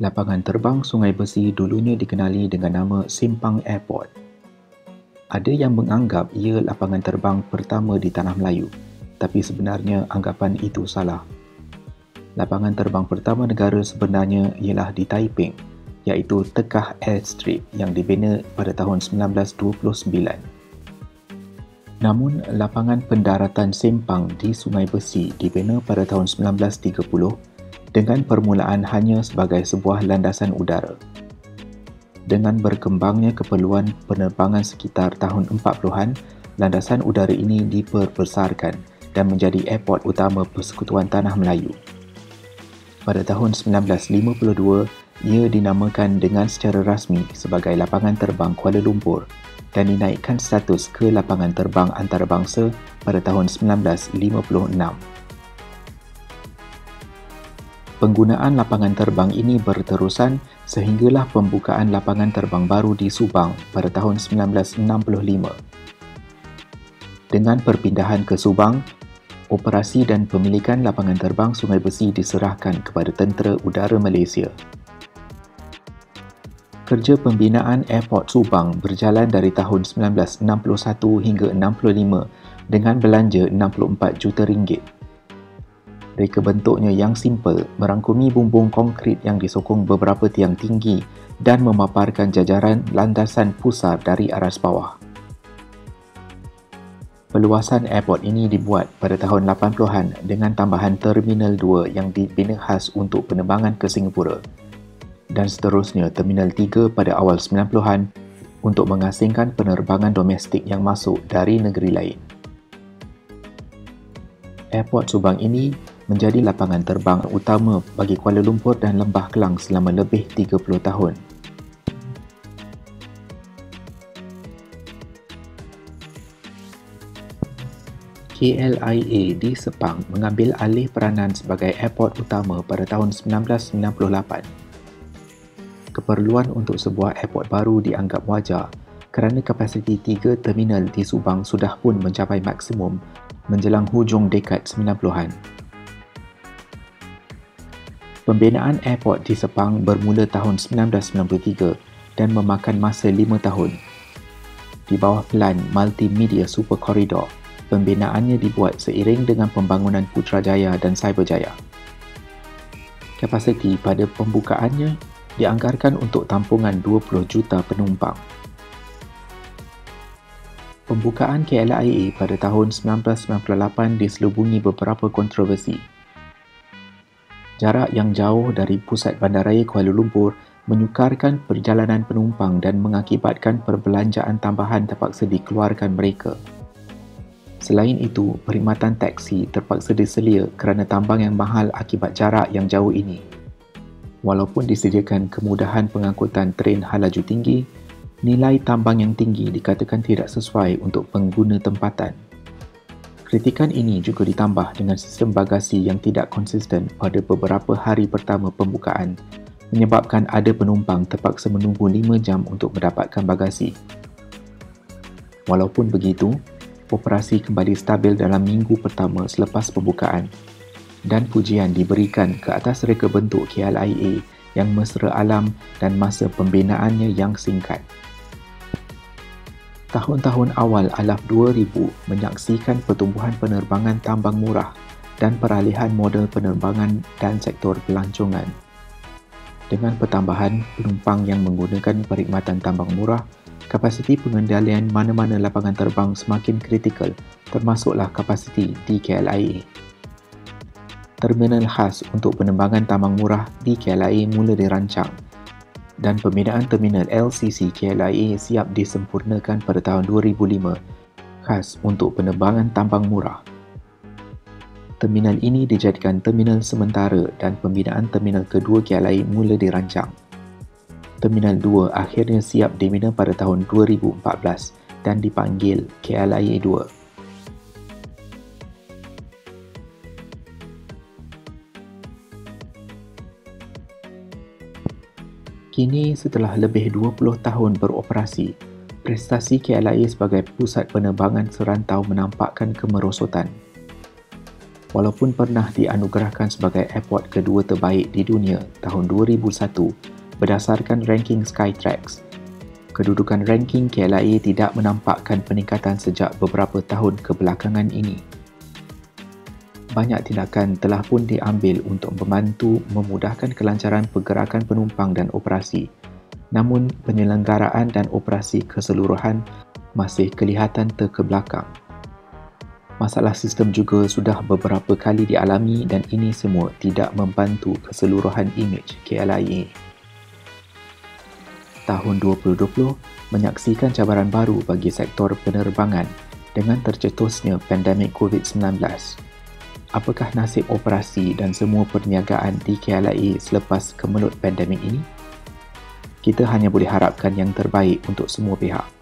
Lapangan terbang Sungai Besi dulunya dikenali dengan nama Simpang Airport. Ada yang menganggap ia lapangan terbang pertama di Tanah Melayu, tapi sebenarnya anggapan itu salah. Lapangan terbang pertama negara sebenarnya ialah di Taiping, iaitu Tekah Airstrip yang dibina pada tahun 1929. Namun, lapangan pendaratan Simpang di Sungai Besi dibina pada tahun 1930 dengan permulaan hanya sebagai sebuah landasan udara. Dengan berkembangnya keperluan penerbangan sekitar tahun 40-an, landasan udara ini diperbesarkan dan menjadi airport utama Persekutuan Tanah Melayu. Pada tahun 1952, ia dinamakan dengan secara rasmi sebagai Lapangan Terbang Kuala Lumpur dan dinaikkan status ke Lapangan Terbang Antarabangsa pada tahun 1956. Penggunaan lapangan terbang ini berterusan sehinggalah pembukaan lapangan terbang baru di Subang pada tahun 1965. Dengan perpindahan ke Subang, operasi dan pemilikan lapangan terbang Sungai Besi diserahkan kepada Tentera Udara Malaysia. Kerja pembinaan Airport Subang berjalan dari tahun 1961 hingga 65 dengan belanja RM64 juta. Reka bentuknya yang simple merangkumi bumbung konkrit yang disokong beberapa tiang tinggi dan memaparkan jajaran landasan pusar dari aras bawah. Peluasan airport ini dibuat pada tahun 80-an dengan tambahan Terminal 2 yang dibina khas untuk penerbangan ke Singapura dan seterusnya Terminal 3 pada awal 90-an untuk mengasingkan penerbangan domestik yang masuk dari negeri lain. Airport Subang ini menjadi lapangan terbang utama bagi Kuala Lumpur dan Lembah Klang selama lebih 30 tahun. KLIA di Sepang mengambil alih peranan sebagai airport utama pada tahun 1998. Keperluan untuk sebuah airport baru dianggap wajar kerana kapasiti 3 terminal di Subang sudah pun mencapai maksimum menjelang hujung dekad 90-an. Pembinaan airport di Sepang bermula tahun 1993 dan memakan masa 5 tahun. Di bawah pelan Multimedia Super Corridor, pembinaannya dibuat seiring dengan pembangunan Putrajaya dan Cyberjaya. Kapasiti pada pembukaannya dianggarkan untuk tampungan 20 juta penumpang. Pembukaan KLIA pada tahun 1998 diselubungi beberapa kontroversi. Jarak yang jauh dari pusat bandaraya Kuala Lumpur menyukarkan perjalanan penumpang dan mengakibatkan perbelanjaan tambahan terpaksa dikeluarkan mereka. Selain itu, perkhidmatan taksi terpaksa diselia kerana tambang yang mahal akibat jarak yang jauh ini. Walaupun disediakan kemudahan pengangkutan tren halaju tinggi, nilai tambang yang tinggi dikatakan tidak sesuai untuk pengguna tempatan. Kritikan ini juga ditambah dengan sistem bagasi yang tidak konsisten pada beberapa hari pertama pembukaan, menyebabkan ada penumpang terpaksa menunggu 5 jam untuk mendapatkan bagasi. Walaupun begitu, operasi kembali stabil dalam minggu pertama selepas pembukaan dan pujian diberikan ke atas reka bentuk KLIA yang mesra alam dan masa pembinaannya yang singkat. Tahun-tahun awal alaf 2000 menyaksikan pertumbuhan penerbangan tambang murah dan peralihan model penerbangan dan sektor pelancongan. Dengan pertambahan penumpang yang menggunakan perkhidmatan tambang murah, kapasiti pengendalian mana-mana lapangan terbang semakin kritikal, termasuklah kapasiti di KLIA. Terminal khas untuk penerbangan tambang murah di KLIA mula dirancang dan pembinaan terminal LCC KLIA siap disempurnakan pada tahun 2005 khas untuk penerbangan tambang murah. Terminal ini dijadikan terminal sementara dan pembinaan terminal kedua KLIA mula dirancang. Terminal 2 akhirnya siap dibina pada tahun 2014 dan dipanggil KLIA 2. Kini setelah lebih 20 tahun beroperasi, prestasi KLIA sebagai pusat penerbangan serantau menampakkan kemerosotan. Walaupun pernah dianugerahkan sebagai airport kedua terbaik di dunia tahun 2001 berdasarkan ranking Skytrax, kedudukan ranking KLIA tidak menampakkan peningkatan sejak beberapa tahun kebelakangan ini. Banyak tindakan telah pun diambil untuk membantu memudahkan kelancaran pergerakan penumpang dan operasi. Namun, penyelenggaraan dan operasi keseluruhan masih kelihatan terkebelakang. Masalah sistem juga sudah beberapa kali dialami dan ini semua tidak membantu keseluruhan imej KLIA. Tahun 2020 menyaksikan cabaran baru bagi sektor penerbangan dengan tercetusnya pandemik COVID-19. Apakah nasib operasi dan semua perniagaan di KLIA selepas kemelut pandemik ini? Kita hanya boleh harapkan yang terbaik untuk semua pihak.